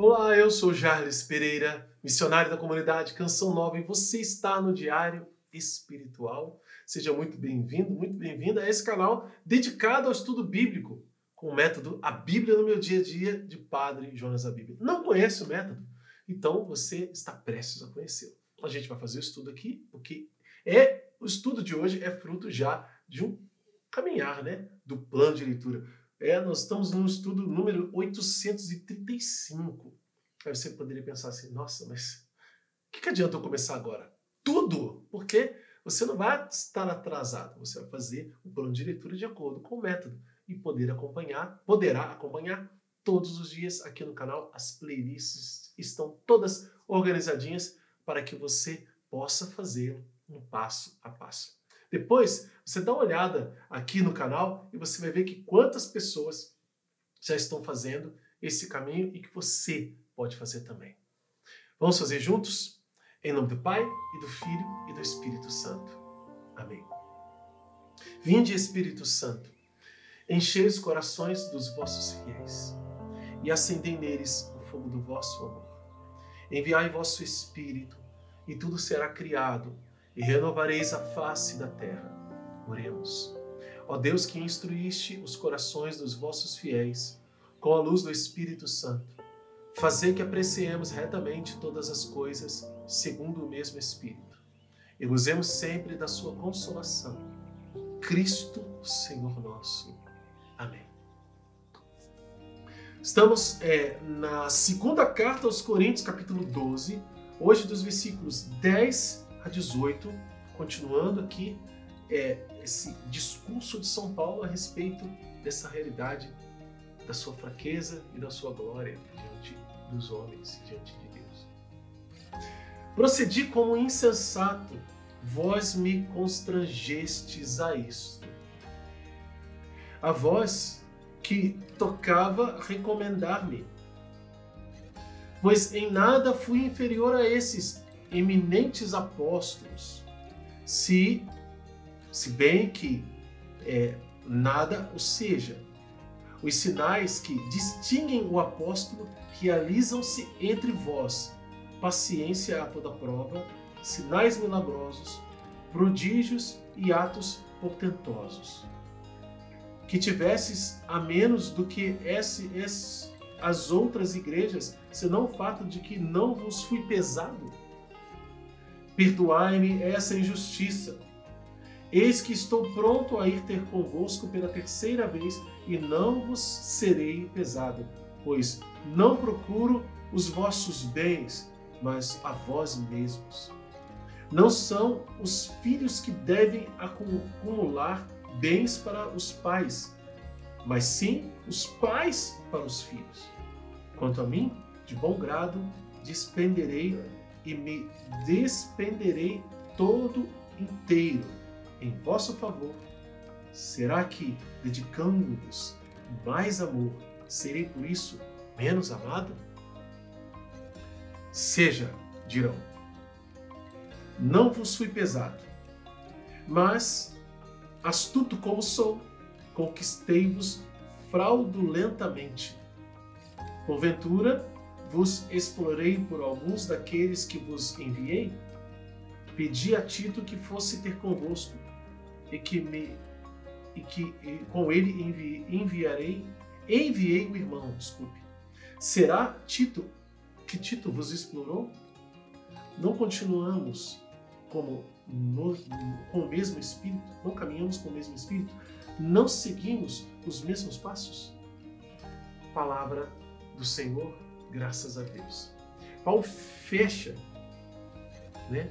Olá, eu sou Jarles Pereira, missionário da comunidade Canção Nova, e você está no Diário Espiritual. Seja muito bem-vindo, muito bem-vinda a esse canal dedicado ao estudo bíblico com o método A Bíblia no meu dia a dia, de Padre Jonas Abib. Não conhece o método? Então você está prestes a conhecê-lo. A gente vai fazer o estudo aqui, porque o estudo de hoje é fruto já de um caminhar, né, do plano de leitura. Nós estamos no estudo número 835. Aí você poderia pensar assim, nossa, mas o que adianta eu começar agora? Tudo! Porque você não vai estar atrasado, você vai fazer o plano de leitura de acordo com o método e poderá acompanhar todos os dias aqui no canal. As playlists estão todas organizadinhas para que você possa fazê-lo um passo a passo. Depois, você dá uma olhada aqui no canal e você vai ver que quantas pessoas já estão fazendo esse caminho e que você pode fazer também. Vamos fazer juntos? Em nome do Pai, e do Filho, e do Espírito Santo. Amém. Vinde, Espírito Santo, enchei os corações dos vossos fiéis e acendei neles o fogo do vosso amor. Enviai vosso Espírito e tudo será criado e renovareis a face da terra. Oremos. Ó Deus, que instruíste os corações dos vossos fiéis com a luz do Espírito Santo, fazei que apreciemos retamente todas as coisas segundo o mesmo Espírito e gozemos sempre da sua consolação. Cristo, Senhor nosso. Amém. Estamos na segunda carta aos Coríntios, capítulo 12, hoje dos versículos 10 a 18, continuando aqui esse discurso de São Paulo a respeito dessa realidade da sua fraqueza e da sua glória diante dos homens, diante de Deus. Procedi como insensato, vós me constrangestes a isto. A vós que tocava recomendar-me, pois em nada fui inferior a esses eminentes apóstolos, se bem que nada o seja. Os sinais que distinguem o apóstolo realizam-se entre vós: paciência a toda prova, sinais milagrosos, prodígios e atos portentosos. Que tivesses a menos do que as outras igrejas, senão o fato de que não vos fui pesado? Perdoai-me essa injustiça. Eis que estou pronto a ir ter convosco pela terceira vez e não vos serei pesado, pois não procuro os vossos bens, mas a vós mesmos. Não são os filhos que devem acumular bens para os pais, mas sim os pais para os filhos. Quanto a mim, de bom grado despenderei e me despenderei todo inteiro em vosso favor. Será que, dedicando-vos mais amor, serei por isso menos amado? Seja, dirão, não vos fui pesado, mas, astuto como sou, conquistei-vos fraudulentamente. Porventura, vos explorei por alguns daqueles que vos enviei? Pedi a Tito que fosse ter convosco, e com ele enviei o irmão, desculpe. Será que Tito vos explorou? Não continuamos com o mesmo espírito? Não caminhamos com o mesmo espírito? Não seguimos os mesmos passos? Palavra do Senhor, graças a Deus. Paulo fecha, né,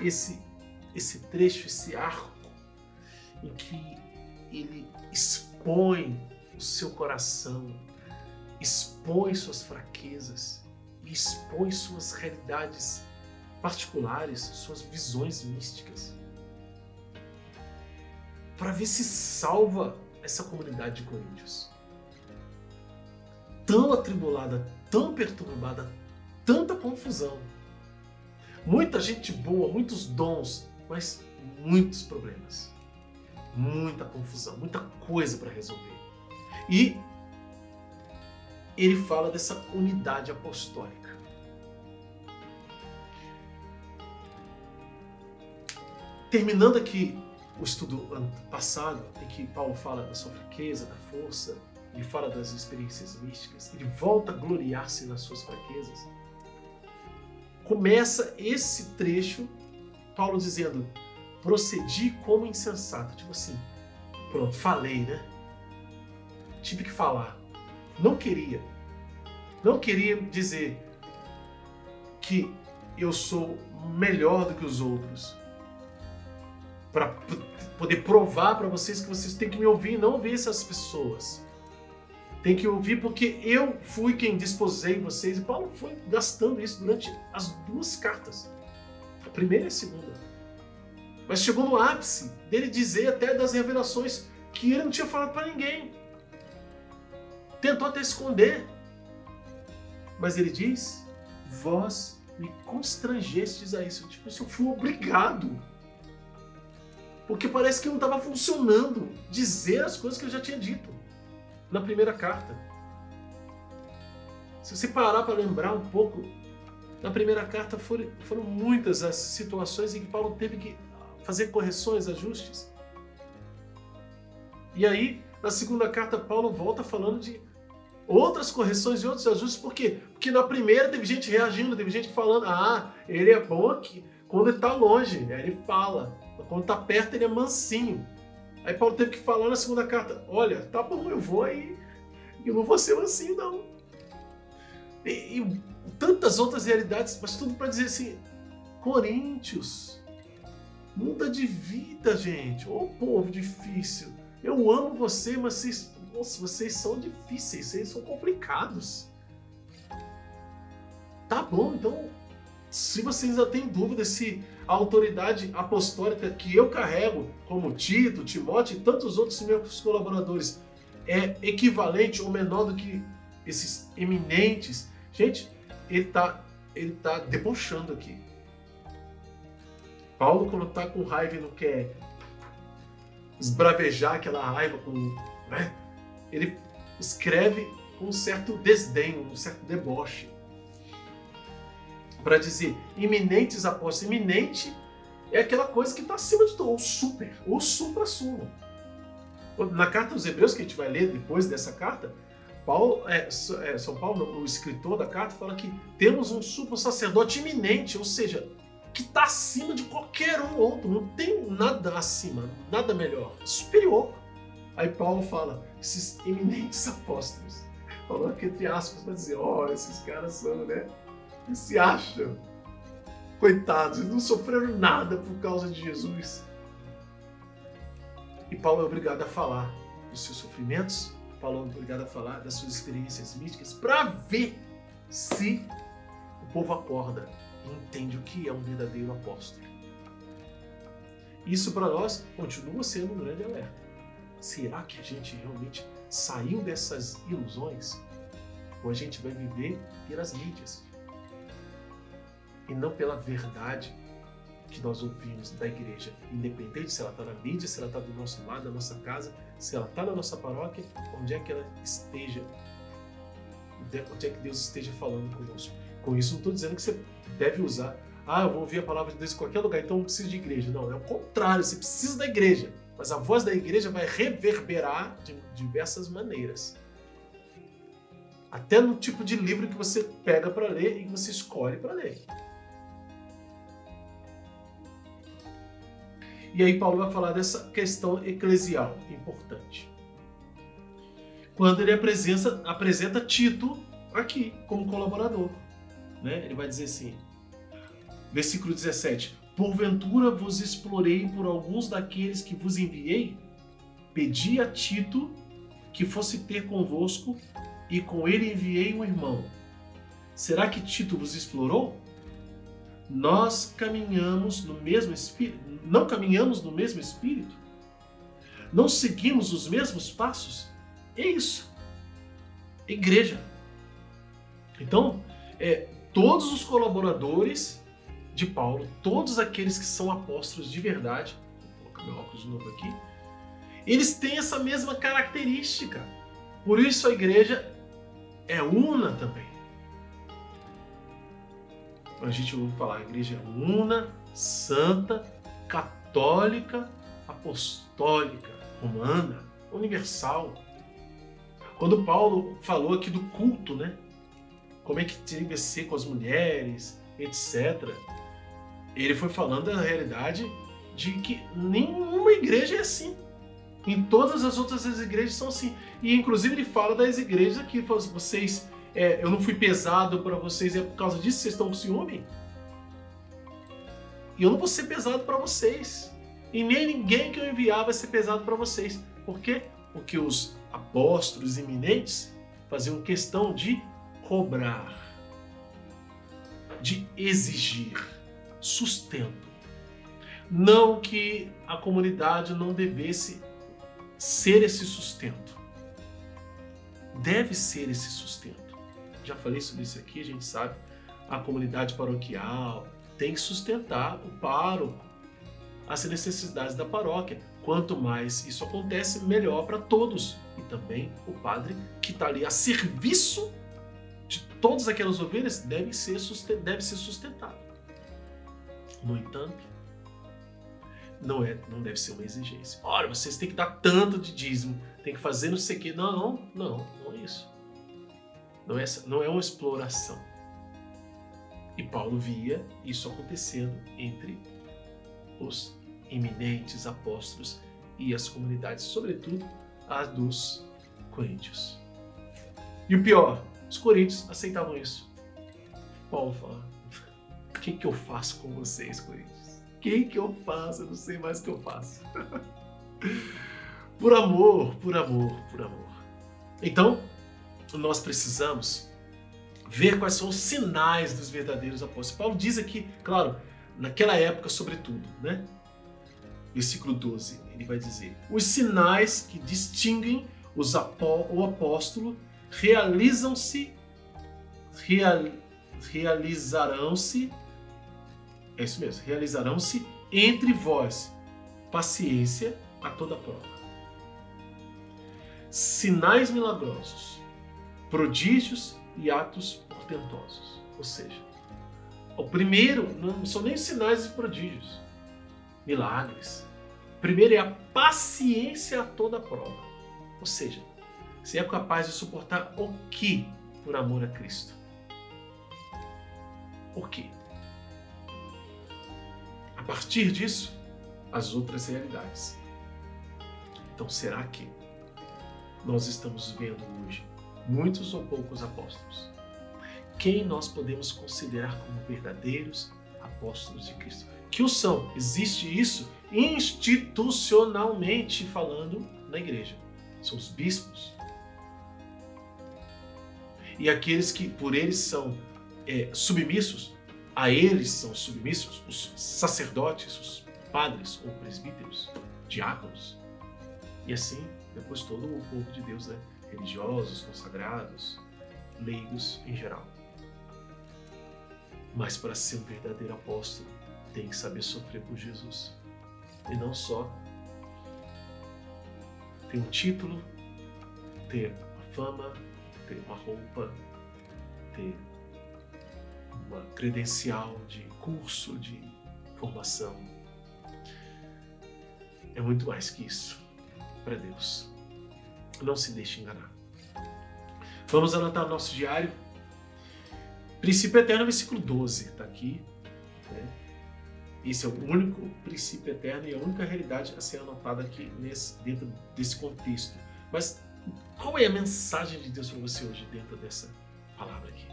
esse trecho, esse arco, em que ele expõe o seu coração, expõe suas fraquezas e expõe suas realidades particulares, suas visões místicas, para ver se salva essa comunidade de Coríntios, tão atribulada, tão perturbada, tanta confusão, muita gente boa, muitos dons, mas muitos problemas, muita confusão, muita coisa para resolver. E ele fala dessa unidade apostólica. Terminando aqui o estudo passado, em que Paulo fala da sua fraqueza, da força, ele fala das experiências místicas, ele volta a gloriar-se nas suas fraquezas. Começa esse trecho, Paulo dizendo, procedi como insensato. Tipo assim, pronto, falei, né? Tive que falar. Não queria dizer que eu sou melhor do que os outros. Para poder provar para vocês que vocês têm que me ouvir e não ouvir essas pessoas. Tem que ouvir porque eu fui quem disposei vocês. E Paulo foi gastando isso durante as duas cartas. A primeira e a segunda. Mas chegou no ápice dele dizer até das revelações que ele não tinha falado para ninguém. Tentou até esconder. Mas ele diz, vós me constrangestes a isso. Tipo, eu fui obrigado. Porque parece que não estava funcionando dizer as coisas que eu já tinha dito. Na primeira carta. Se você parar para lembrar um pouco, na primeira carta foram muitas as situações em que Paulo teve que fazer correções, ajustes. E aí, na segunda carta, Paulo volta falando de outras correções e outros ajustes. Por quê? Porque na primeira teve gente reagindo, teve gente falando, ele é bom aqui quando ele está longe, aí ele fala. Quando está perto, ele é mansinho. Aí Paulo teve que falar na segunda carta, olha, tá bom, eu vou aí, eu não vou ser mansinho, não. E tantas outras realidades, mas tudo para dizer assim, Coríntios, muda de vida, gente. Ô povo difícil, eu amo você, mas vocês são difíceis, vocês são complicados. Tá bom, então, se vocês ainda têm dúvida se a autoridade apostólica que eu carrego, como Tito, Timóteo e tantos outros meus colaboradores, é equivalente ou menor do que esses eminentes. Gente, ele tá debochando aqui. Paulo, quando tá com raiva e não quer esbravejar aquela raiva, ele escreve com um certo desdém, um certo deboche. Para dizer, iminentes apóstolos, iminente é aquela coisa que está acima de tudo, ou supra-sumo. Na carta aos Hebreus, que a gente vai ler depois dessa carta, São Paulo, o escritor da carta, fala que temos um supra-sacerdote iminente, ou seja, que está acima de qualquer um outro, não tem nada acima, nada melhor, superior. Aí Paulo fala, esses iminentes apóstolos, falando que entre aspas, para dizer, esses caras são, né? E se acham, coitados, não sofreram nada por causa de Jesus. E Paulo é obrigado a falar dos seus sofrimentos, Paulo é obrigado a falar das suas experiências místicas, para ver se o povo acorda e entende o que é um verdadeiro apóstolo. Isso para nós continua sendo um grande alerta. Será que a gente realmente saiu dessas ilusões? Ou a gente vai viver pelas mídias? E não pela verdade que nós ouvimos da igreja, independente se ela está na mídia, se ela está do nosso lado, da nossa casa, se ela está na nossa paróquia, onde é que ela esteja, onde é que Deus esteja falando conosco. Com isso, não estou dizendo que você deve usar, eu vou ouvir a palavra de Deus em qualquer lugar, então eu preciso de igreja. Não, é o contrário, você precisa da igreja, mas a voz da igreja vai reverberar de diversas maneiras. Até no tipo de livro que você pega para ler e que você escolhe para ler. E aí Paulo vai falar dessa questão eclesial importante. Quando ele apresenta Tito aqui como colaborador. Né? Ele vai dizer assim, versículo 17. Porventura vos explorei por alguns daqueles que vos enviei? Pedi a Tito que fosse ter convosco e com ele enviei um irmão. Será que Tito vos explorou? Nós caminhamos no mesmo espírito? Não caminhamos no mesmo espírito? Não seguimos os mesmos passos? É isso. Igreja. Então, todos os colaboradores de Paulo, todos aqueles que são apóstolos de verdade, vou colocar meu óculos de novo aqui, eles têm essa mesma característica. Por isso a igreja é una também. A gente ouve falar, a igreja é una, santa, católica, apostólica, romana, universal. Quando Paulo falou aqui do culto, né? Como é que tinha que ser com as mulheres, etc. Ele foi falando da realidade de que nenhuma igreja é assim. Em todas as outras igrejas são assim. E inclusive ele fala das igrejas aqui, fala assim, vocês... eu não fui pesado para vocês, é por causa disso que vocês estão com ciúme? E eu não vou ser pesado para vocês. E nem ninguém que eu enviar vai ser pesado para vocês. Por quê? Porque os apóstolos eminentes faziam questão de cobrar, de exigir sustento. Não que a comunidade não devesse ser esse sustento. Deve ser esse sustento. Já falei sobre isso aqui, a gente sabe, a comunidade paroquial tem que sustentar o pároco, as necessidades da paróquia. Quanto mais isso acontece, melhor para todos. E também o padre que está ali a serviço de todas aquelas ovelhas deve ser sustentado. No entanto, não deve ser uma exigência. Ora, vocês têm que dar tanto de dízimo, tem que fazer não sei o quê. Não é isso. Não é uma exploração. E Paulo via isso acontecendo entre os eminentes apóstolos e as comunidades, sobretudo a dos coríntios. E o pior, os coríntios aceitavam isso. Paulo fala, o que que eu faço com vocês, coríntios? O que que eu faço? Eu não sei mais o que eu faço. Por amor, por amor, por amor. Então, nós precisamos ver quais são os sinais dos verdadeiros apóstolos. Paulo diz aqui, claro, naquela época sobretudo, né? Versículo 12, ele vai dizer, os sinais que distinguem o apóstolo realizarão-se, é isso mesmo, realizarão-se entre vós, paciência a toda prova. Sinais milagrosos, prodígios e atos portentosos. Ou seja, o primeiro não são nem sinais e prodígios, milagres. O primeiro é a paciência a toda prova. Ou seja, você é capaz de suportar o que por amor a Cristo? O que? A partir disso, as outras realidades. Então, será que nós estamos vendo hoje muitos ou poucos apóstolos? Quem nós podemos considerar como verdadeiros apóstolos de Cristo? Que o são? Existe isso institucionalmente falando na igreja. São os bispos. E aqueles que por eles são submissos, a eles são submissos os sacerdotes, os padres ou presbíteros, diáconos. E assim, depois todo o povo de Deus, né? Religiosos, consagrados, leigos em geral. Mas para ser um verdadeiro apóstolo, tem que saber sofrer por Jesus. E não só ter um título, ter uma fama, ter uma roupa, ter uma credencial de curso, de formação. É muito mais que isso para Deus. Não se deixe enganar. Vamos anotar nosso diário. Princípio eterno, versículo 12. Está aqui. Né? Esse é o único princípio eterno e a única realidade a ser anotada aqui dentro desse contexto. Mas qual é a mensagem de Deus para você hoje dentro dessa palavra aqui?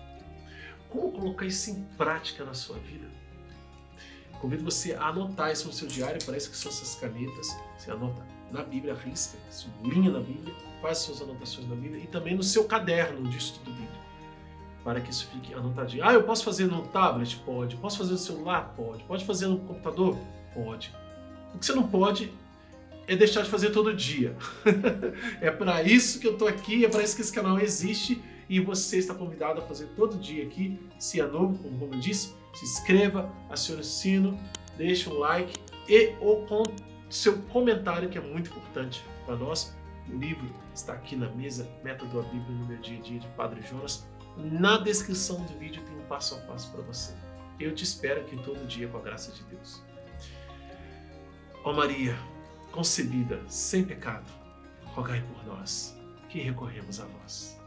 Como colocar isso em prática na sua vida? Convido você a anotar isso no seu diário. Parece que são essas canetas. Você anota na Bíblia, risca, sublinha na Bíblia, faz suas anotações na Bíblia e também no seu caderno de estudo bíblico, para que isso fique anotadinho. Eu posso fazer no tablet? Pode. Posso fazer no celular? Pode. Pode fazer no computador? Pode. O que você não pode é deixar de fazer todo dia. É para isso que eu estou aqui, é para isso que esse canal existe e você está convidado a fazer todo dia aqui. Se é novo, como eu disse, se inscreva, acione o sino, deixe um like e o seu comentário, que é muito importante para nós, O livro está aqui na mesa, Método A Bíblia no meu dia a dia, de Padre Jonas. Na descrição do vídeo tem um passo a passo para você. Eu te espero aqui todo dia com a graça de Deus. Ó Maria, concebida sem pecado, rogai por nós, que recorremos a vós.